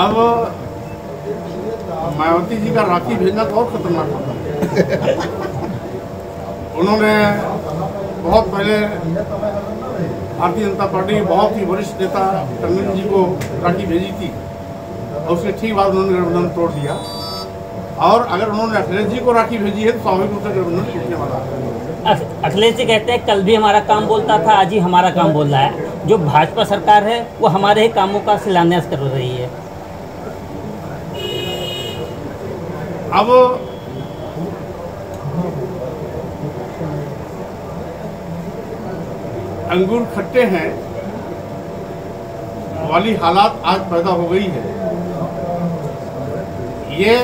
अब मायावती जी का राखी भेजना तो और खतरनाक होता है। उन्होंने बहुत पहले भारतीय जनता पार्टी के बहुत ही वरिष्ठ नेता टंडन जी को राखी भेजी थी और उसके ठीक बाद उन्होंने गठबंधन तोड़ दिया। और अगर उन्होंने अखिलेश जी को राखी भेजी है तो स्वाभाविक रूप से गठबंधन टूटने वाला है। अखिलेश जी कहते हैं कल भी हमारा काम बोलता था, आज ही हमारा काम बोल रहा है। जो भाजपा सरकार है वो हमारे ही कामों का शिलान्यास कर रही है। अब अंगूर खट्टे हैं वाली हालात आज पैदा हो गई है। ये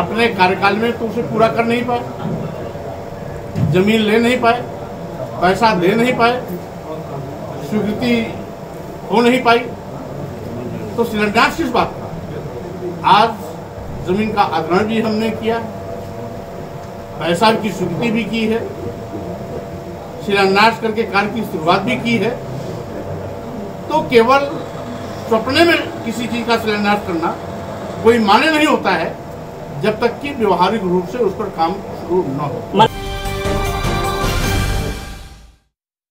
अपने कार्यकाल में तो उसे पूरा कर नहीं पाए, जमीन ले नहीं पाए, पैसा दे नहीं पाए, स्वीकृति हो नहीं पाई, तो शिलान्यास किस बात का? आज जमीन का अधिग्रहण भी हमने किया, पैसा की स्वीकृति भी की है, शिलान्यास करके कार्य की शुरुआत भी की है। तो केवल सपने में किसी चीज का शिलान्यास करना कोई माने नहीं होता है जब तक कि व्यवहारिक रूप से उस पर काम शुरू न हो।